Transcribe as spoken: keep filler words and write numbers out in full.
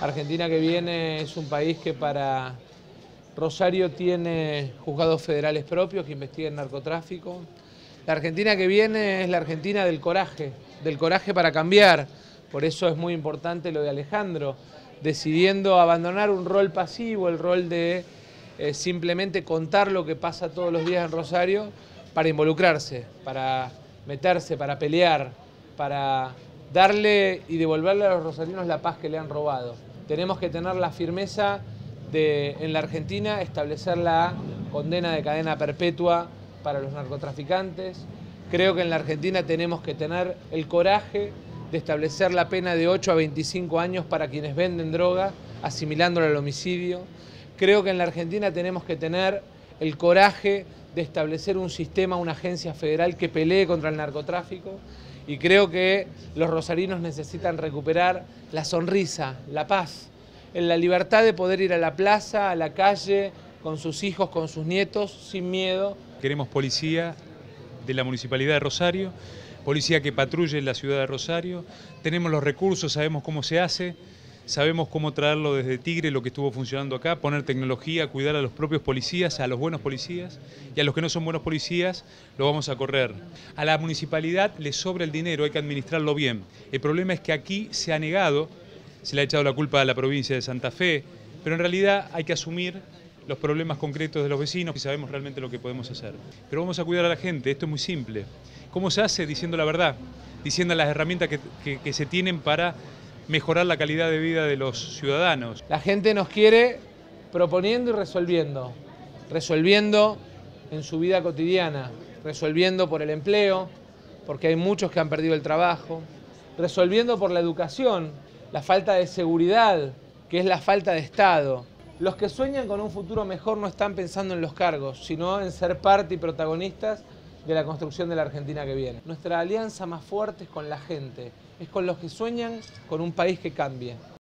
Argentina que viene es un país que para Rosario tiene juzgados federales propios que investiguen narcotráfico. La Argentina que viene es la Argentina del coraje, del coraje para cambiar. Por eso es muy importante lo de Alejandro, decidiendo abandonar un rol pasivo, el rol de eh, simplemente contar lo que pasa todos los días en Rosario, para involucrarse, para meterse, para pelear, para darle y devolverle a los rosarinos la paz que le han robado. Tenemos que tener la firmeza de, en la Argentina, establecer la condena de cadena perpetua para los narcotraficantes. Creo que en la Argentina tenemos que tener el coraje de establecer la pena de ocho a veinticinco años para quienes venden droga, asimilándola al homicidio. Creo que en la Argentina tenemos que tener el coraje de establecer un sistema, una agencia federal que pelee contra el narcotráfico. Y creo que los rosarinos necesitan recuperar la sonrisa, la paz, en la libertad de poder ir a la plaza, a la calle, con sus hijos, con sus nietos, sin miedo. Queremos policía de la Municipalidad de Rosario, policía que patrulle en la ciudad de Rosario. Tenemos los recursos, sabemos cómo se hace, sabemos cómo traerlo desde Tigre, lo que estuvo funcionando acá, poner tecnología, cuidar a los propios policías, a los buenos policías, y a los que no son buenos policías lo vamos a correr. A la municipalidad le sobra el dinero, hay que administrarlo bien. El problema es que aquí se ha negado, se le ha echado la culpa a la provincia de Santa Fe, pero en realidad hay que asumir los problemas concretos de los vecinos y sabemos realmente lo que podemos hacer. Pero vamos a cuidar a la gente, esto es muy simple. ¿Cómo se hace? Diciendo la verdad, diciendo las herramientas que, que, que se tienen para mejorar la calidad de vida de los ciudadanos. La gente nos quiere proponiendo y resolviendo. Resolviendo en su vida cotidiana, resolviendo por el empleo, porque hay muchos que han perdido el trabajo, resolviendo por la educación, la falta de seguridad, que es la falta de Estado. Los que sueñan con un futuro mejor no están pensando en los cargos, sino en ser parte y protagonistas de la construcción de la Argentina que viene. Nuestra alianza más fuerte es con la gente, es con los que sueñan con un país que cambie.